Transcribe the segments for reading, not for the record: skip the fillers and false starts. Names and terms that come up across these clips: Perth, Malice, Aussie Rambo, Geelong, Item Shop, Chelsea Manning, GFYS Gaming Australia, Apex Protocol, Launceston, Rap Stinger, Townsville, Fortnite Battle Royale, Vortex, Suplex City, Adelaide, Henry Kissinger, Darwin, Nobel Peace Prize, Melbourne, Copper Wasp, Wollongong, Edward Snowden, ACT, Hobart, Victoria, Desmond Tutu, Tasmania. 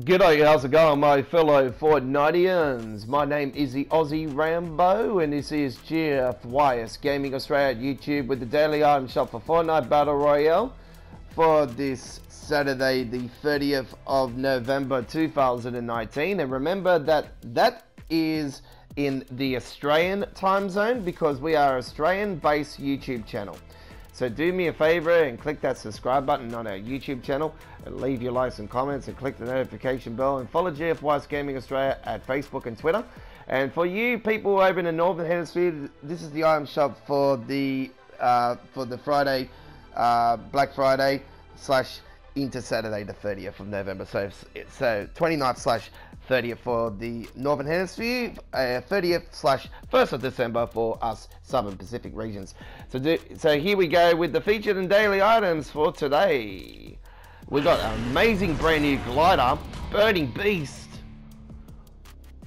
G'day, how's it going, my fellow Fortniteans? My name is the Aussie Rambo, and this is GFYS Gaming Australia YouTube with the daily item shop for Fortnite Battle Royale for this Saturday, the 30th of November 2019. And remember that is in the Australian time zone because we are an Australian-based YouTube channel. So do me a favor and click that subscribe button on our YouTube channel, and leave your likes and comments, and click the notification bell, and follow GFYS Gaming Australia at Facebook and Twitter. And for you people over in the Northern Hemisphere, this is the item shop for the Friday, Black Friday / into Saturday the 30th of November. So 29th / 30th for the Northern Hemisphere, 30th / 1st of December for us Southern Pacific regions. So here we go with the featured and daily items for today. We got an amazing brand new glider, Burning Beast.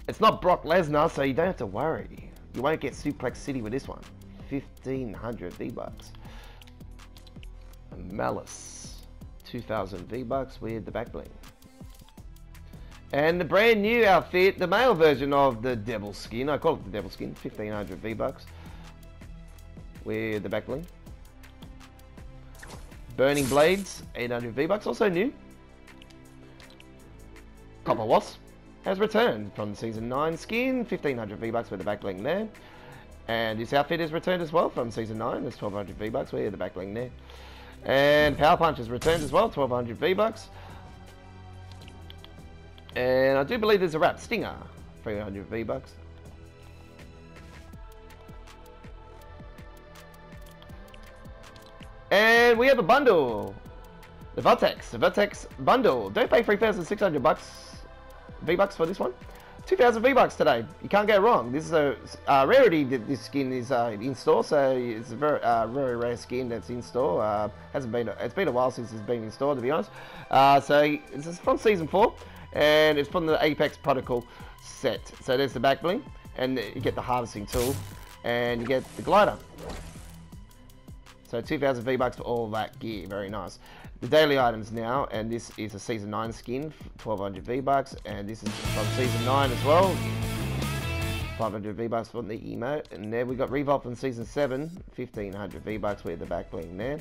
It's not Brock Lesnar, so you don't have to worry. You won't get Suplex City with this one. 1,500 V-Bucks. Malice, 2,000 V-Bucks with the back bling. And the brand new outfit, the male version of the Devil Skin, I call it the Devil Skin, 1,500 V-Bucks with the back bling. Burning Blades, 800 V-Bucks, also new. Copper Wasp has returned from Season 9 skin, 1,500 V-Bucks with the back bling there. And this outfit has returned as well from Season 9, that's 1,200 V-Bucks with the back bling there. And Power Punch has returned as well, 1,200 V-Bucks. And I do believe there's a Rap Stinger, 300 V-Bucks. And we have a bundle, the Vortex bundle. Don't pay 3,600 V-Bucks for this one. 2,000 V-Bucks today. You can't go wrong. This is a rarity that this skin is in store, so it's a very, very rare skin that's in store. It's been a while since it's been in store, to be honest. So this is from Season 4. And it's from the Apex Protocol set. So there's the back bling, and you get the harvesting tool, and you get the glider. So 2,000 V-Bucks for all that gear, very nice. The daily items now, and this is a Season 9 skin, 1,200 V-Bucks, and this is from Season 9 as well. 500 V-Bucks from the emote, and there we got Revolve from Season 7, 1,500 V-Bucks with the back bling there.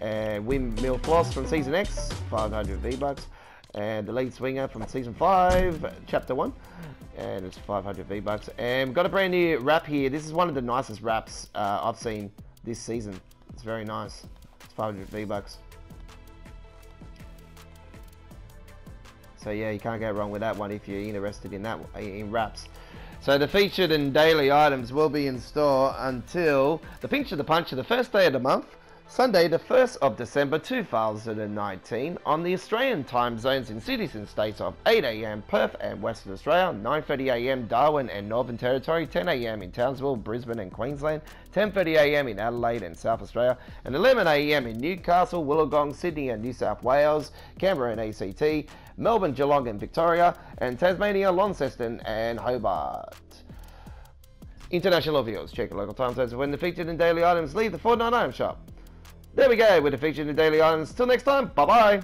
And Windmill Floss from Season X, 500 V-Bucks. And the Lead Swinger from Season 5, Chapter 1, and it's 500 V-Bucks. And we've got a brand new wrap here. This is one of the nicest wraps I've seen this season. It's very nice. It's 500 V-Bucks. So yeah, you can't go wrong with that one if you're interested in wraps. So the featured and daily items will be in store until the Pinch of the Punch of the first day of the month, Sunday the 1st of December 2019, on the Australian time zones in cities and states of 8 AM Perth and Western Australia, 9:30 AM Darwin and Northern Territory, 10 AM in Townsville, Brisbane and Queensland, 10:30 AM in Adelaide and South Australia, and 11 AM in Newcastle, Wollongong, Sydney and New South Wales, Canberra and ACT, Melbourne, Geelong and Victoria, and Tasmania, Launceston and Hobart. International viewers, check your local time zones when the featured and daily items leave the Fortnite item shop. There we go with the featured and daily items. Till next time, bye bye.